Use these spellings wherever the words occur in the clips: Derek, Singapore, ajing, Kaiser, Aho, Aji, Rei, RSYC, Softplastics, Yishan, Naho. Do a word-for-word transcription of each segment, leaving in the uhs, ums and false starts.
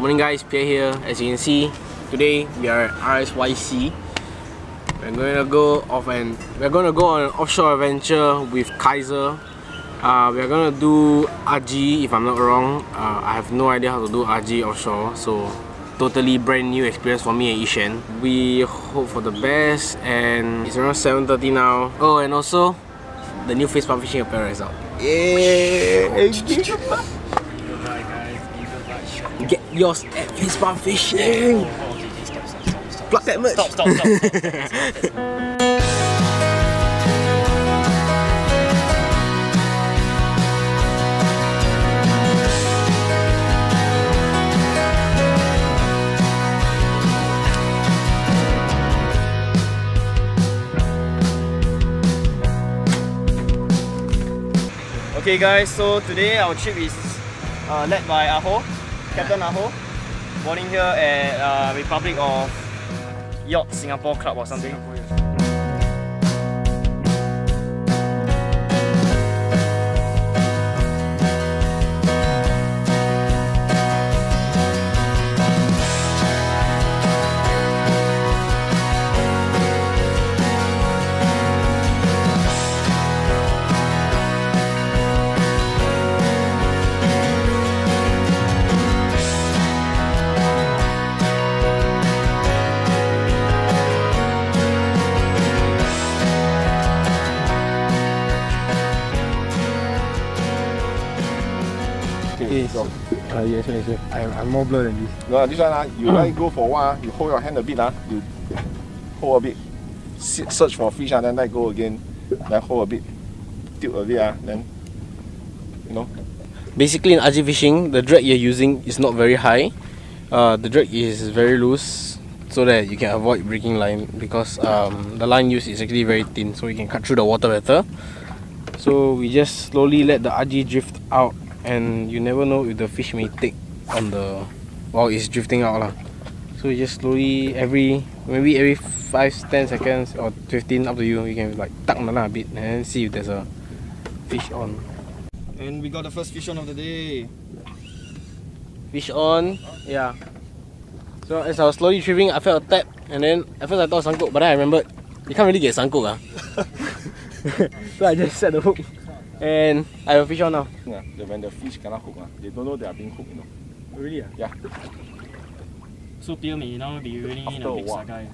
Morning guys, Pierre here. As you can see, today we are at R S Y C. We're gonna go off and we're gonna go on an offshore adventure with Kaiser. Uh, we're gonna do Aji, if I'm not wrong. Uh, I have no idea how to do Aji offshore, so totally brand new experience for me and Yishan. We hope for the best, and it's around seven thirty now. Oh, and also the new face pump fishing apparel is out. Yeah. Get yours at Face Pump Fishing! Plug that merch! Stop, stop, stop, stop, stop, stop, stop, stop. Okay guys, so today our trip is uh, led by Aho. Captain Naho, boarding here at uh, Republic of Yacht Singapore Club or something. Singapore, yes. Uh, yes, yes, yes. I'm, I'm more blurred than this. No, this one, uh, you like go for what? Uh, you hold your hand a bit, uh, you hold a bit, sit, search for fish, uh, then let go again, then hold a bit, tilt a bit, uh, then, you know. Basically, in Aji fishing, the drag you're using is not very high. Uh, the drag is very loose, so that you can avoid breaking line, because um, the line used is actually very thin, so you can cut through the water better. So we just slowly let the Aji drift out. And you never know if the fish may take on the while it's drifting out lah. So you just slowly every maybe every five ten seconds or fifteen, up to you. You can like tuck a bit and see if there's a fish on. And we got the first fish on of the day. Fish on, yeah. So as I was slowly retrieving, I felt a tap, and then at first I thought sangkok, but then I remembered you can't really get sangkok ah. So I just set the hook. And I have a fish on now. Yeah, when the fish cannot hook, they don't know they are being hooked, you know. Really? Yeah. So Pierre may now be really in a big saga.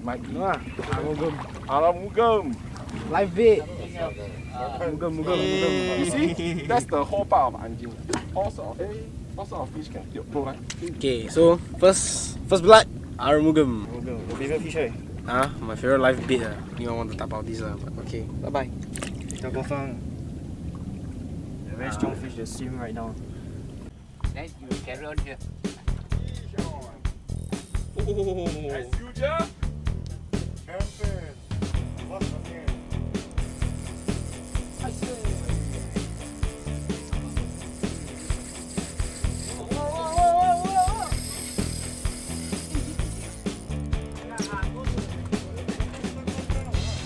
Might be. Aramugam. Aramugam. Live bait. Mugam, mugam, mugam. You see, that's the whole part of ajing. All sort of, all sort of fish can tilt, bro, right? Okay, so first, first blood, Aramugam. Aramugam. Your favorite fish, eh? Ah, my favorite live bait. Uh. You don't want to tap out this, uh, but okay. Bye bye. Don't go fun. Very strong fish that's swimming right now. Nice, you carry on here. Oh, as usual, champion. What's the name?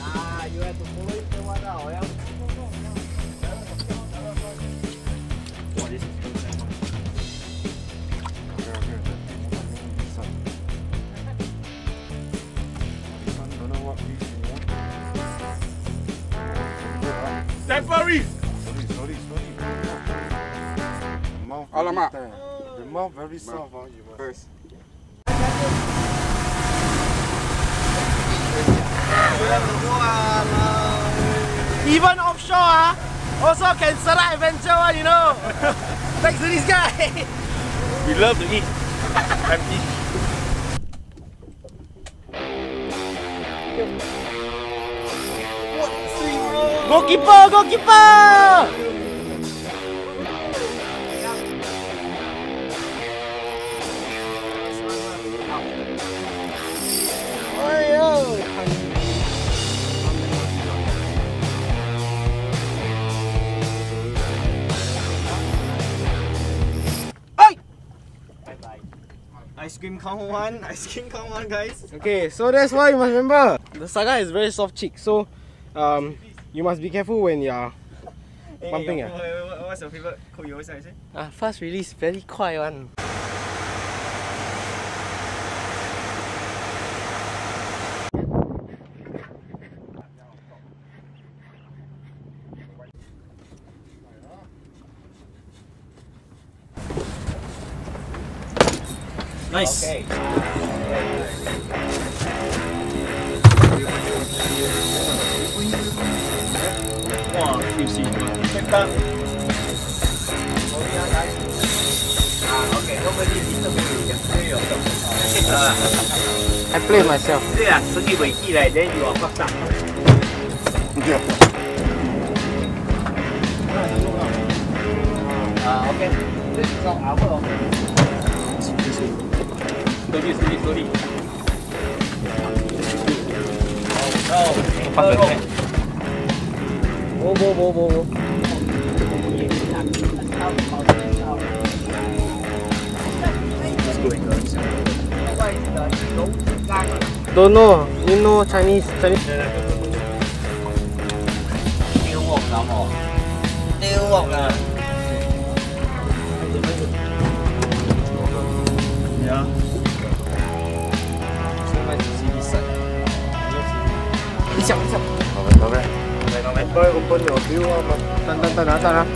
Ah, you have to follow it for one hour, yeah? Temporary! Sorry, sorry, sorry. The mouth, Alamak. The mouth very soft. Huh? You first. Even offshore, huh? Also can start an adventure, one, you know. Thanks to this guy. We love to eat. Happy. Goalkeeper! Goalkeeper! Ice cream count one, ice cream count one guys. Okay, so that's why you must remember the saga is very soft cheek, so um you must be careful when you are hey, pumping. Hey, uh. What's your favorite code you always say? Ah, fast release, very quiet one. Nice. Okay. Wow, Q C. Check up. Ah, okay. Nobody needs to be just play yourself. Ah. I play myself. Yeah, thirty eighty like then you are fucked up. Yeah. Uh, okay, this is not our own. Slowly, slowly, slowly. Oh no, anchor rope. Whoa, whoa, whoa, whoa, whoa. Let's go anchor. Don't know, you know Chinese, Chinese. Still walk now more. Still walk now. Yeah. So nice to see this side. It's up, it's up. Not bad, not bad. Boy, open your view. Turn, turn, turn, turn.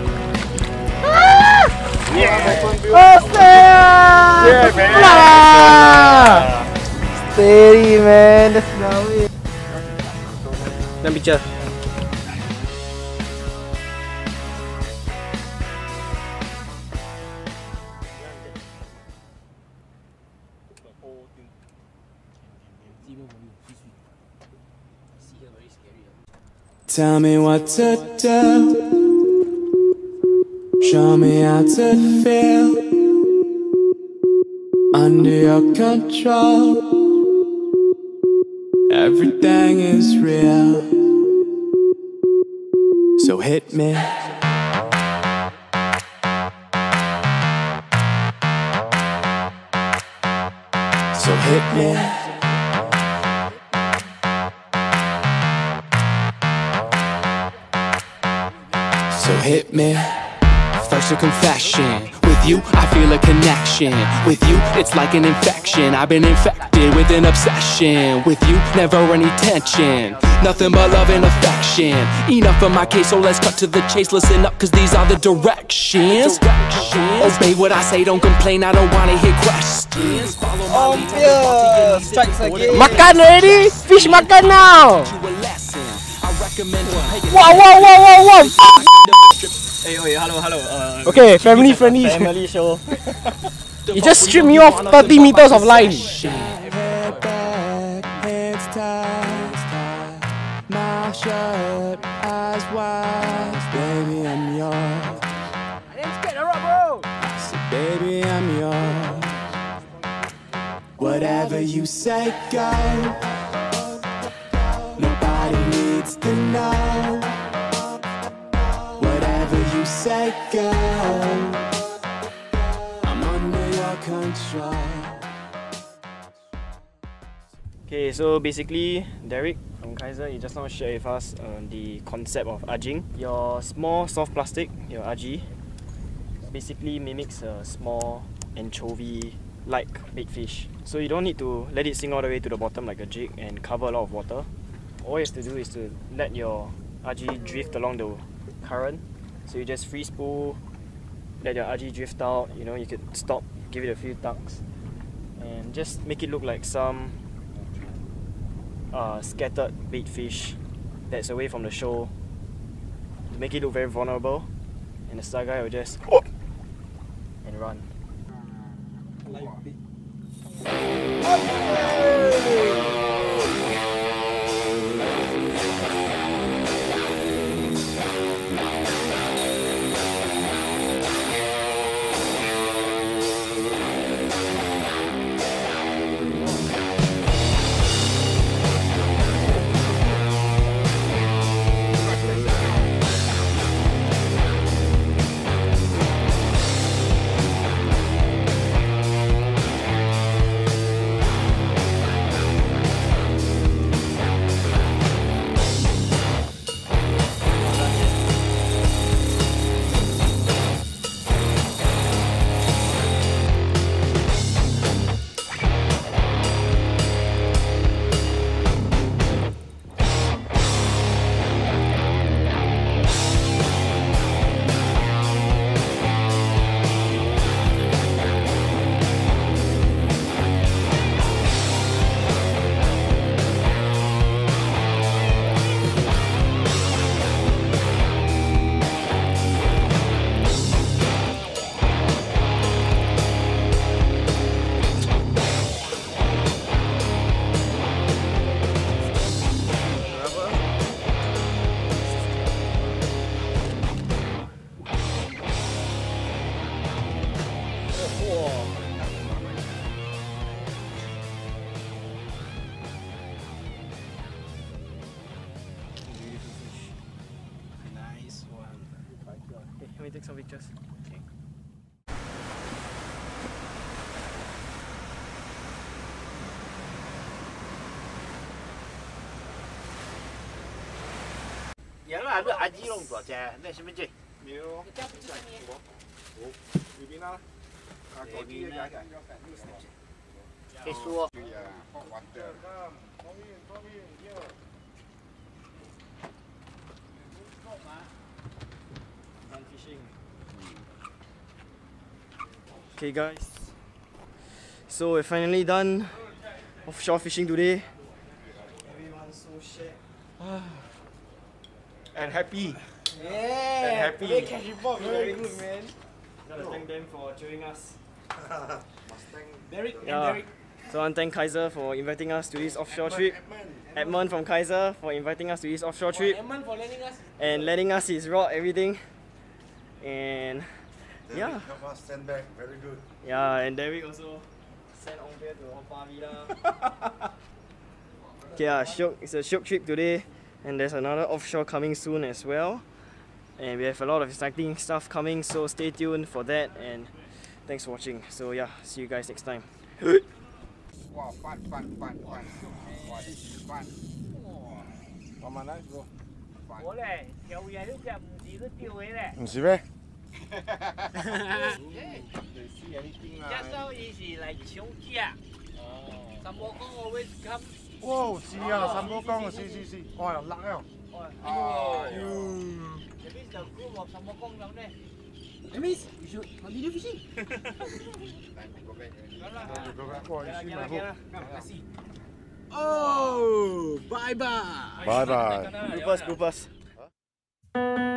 Yeah! Awesome! Yeah, man! Yeah. Steady, man. That's now it. Let me check. Tell me what to do, show me how to feel, under your control, everything is real, so hit me. So hit me. Hit me. First a confession. With you, I feel a connection. With you, it's like an infection. I've been infected with an obsession. With you, never any tension. Nothing but love and affection. Enough of my case, so let's cut to the chase. Listen up, cause these are the directions. directions. Obey what I say, don't complain. I don't wanna hear questions. Follow my lead. Strikes again. Makan already? Fish makan now! Wow, wow, wow, wow, wow! Hey, hey, hello, hello. Uh, okay, family friendly. Family show. You just stripped me off thirty meters of line. Baby, I'm yours. Whatever you say, go. Nobody needs to know. Say go. I'm under your control. Okay, so basically, Derek from Kaiser, you just now shared with us uh, the concept of ajing. Your small soft plastic, your Aji, basically mimics a small anchovy-like big fish. So you don't need to let it sink all the way to the bottom like a jig and cover a lot of water. All you have to do is to let your Aji drift along the current. So you just free spool, let your Aji drift out, you know, you could stop, give it a few tucks, and just make it look like some uh, scattered bait fish that's away from the shore. To make it look very vulnerable, and the star guy will just oh! and run. Can we take some pictures? Okay. Yeah, no, I'm not Aji long, but yeah, that's me. You maybe not. Maybe not. It's so. Yeah, hot water. Okay guys, so we're finally done offshore fishing today. Everyone's so shit. And happy. Yeah. And happy. Hey, catch it pop. Very good, man. Gotta no. thank them for cheering us. Derek and yeah. Derek. So I want to thank Kaiser for inviting us to this offshore Edmund, trip. Edmund, Edmund. Edmund from Kaiser for inviting us to this offshore for trip. Edmund for letting us. And letting us his rod, everything. And Derek yeah. help us stand back. Very good. Yeah, and Derek also sent on there to Opa Villa. Okay, uh, shok, it's a shok trip today. And there's another offshore coming soon as well. And we have a lot of exciting stuff coming, so stay tuned for that. And thanks for watching. So yeah, see you guys next time. Wow, fun, fun, fun, fun. Wow, this is fun. Wow, man, nice, bro. Fun. Is it right? Just so easy, like Chongkia. Sambokong always comes. Wow, see ya, Sambokong, see, see, see. Oh, I'm lucky. Oh, you. That means the group of Sambokong down there. That means you should continue fishing. Time to go back. Time to go back. Oh, you see my hook. Oh, bye bye. Bye bye. Group us, group us. Huh?